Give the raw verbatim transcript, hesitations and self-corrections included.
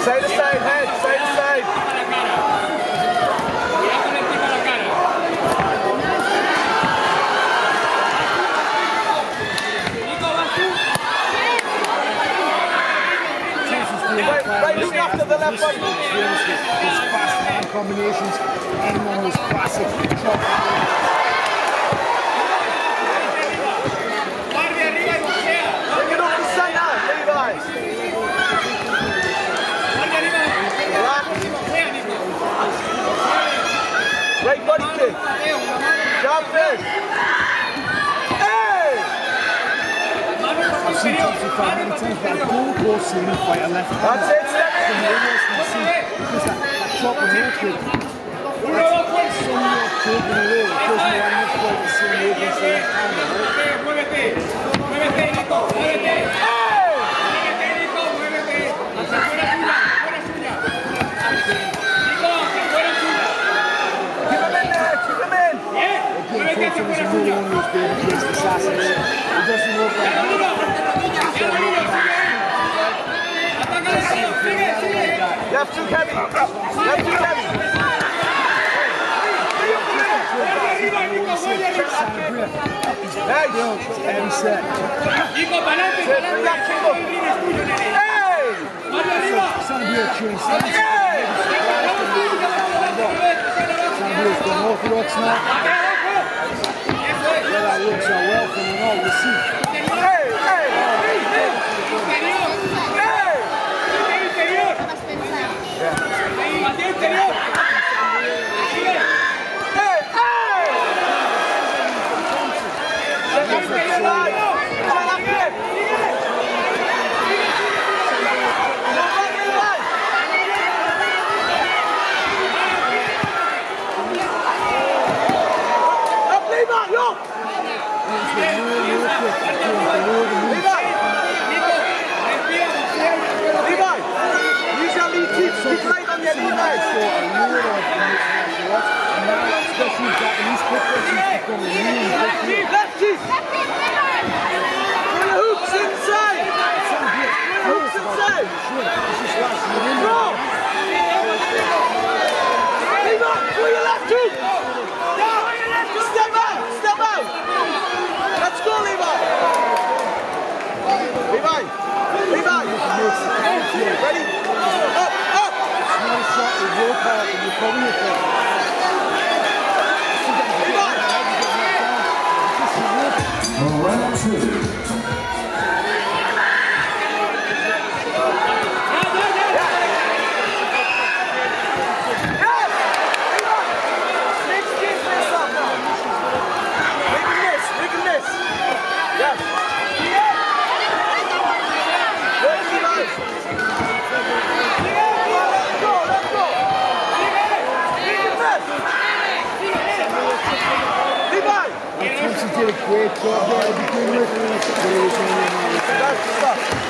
Side to side, head, side to side. Right, right look after the left one. Those fast combinations and those classic shots. Right body kick. Jump in. Hey! I've seen twenty-five many times, but I don't go see him fight a left hand. That's it, step in. Because that, that chop and heel kick, that's somewhat taken away. It doesn't want me to the same way against the left hand. Hey! He doesn't know about that. Left too heavy. Left too heavy. Works out well for them all, we'll see. Hey, hey, hey, hey! Interior! Hey! Interior! Interior! Hey, hey! Interior line! Shut up here! Interior line! Up, Lima! Look! Left cheese! Hoops inside! Hoops inside! No! Leave up! Pull your left cheek! Step out! Step out! Let's go, Levi! Levi! Levi! Ready? Up! Up! Small shot with your power and your community. Round two. Round two. Great job there to begin with. That's stuff.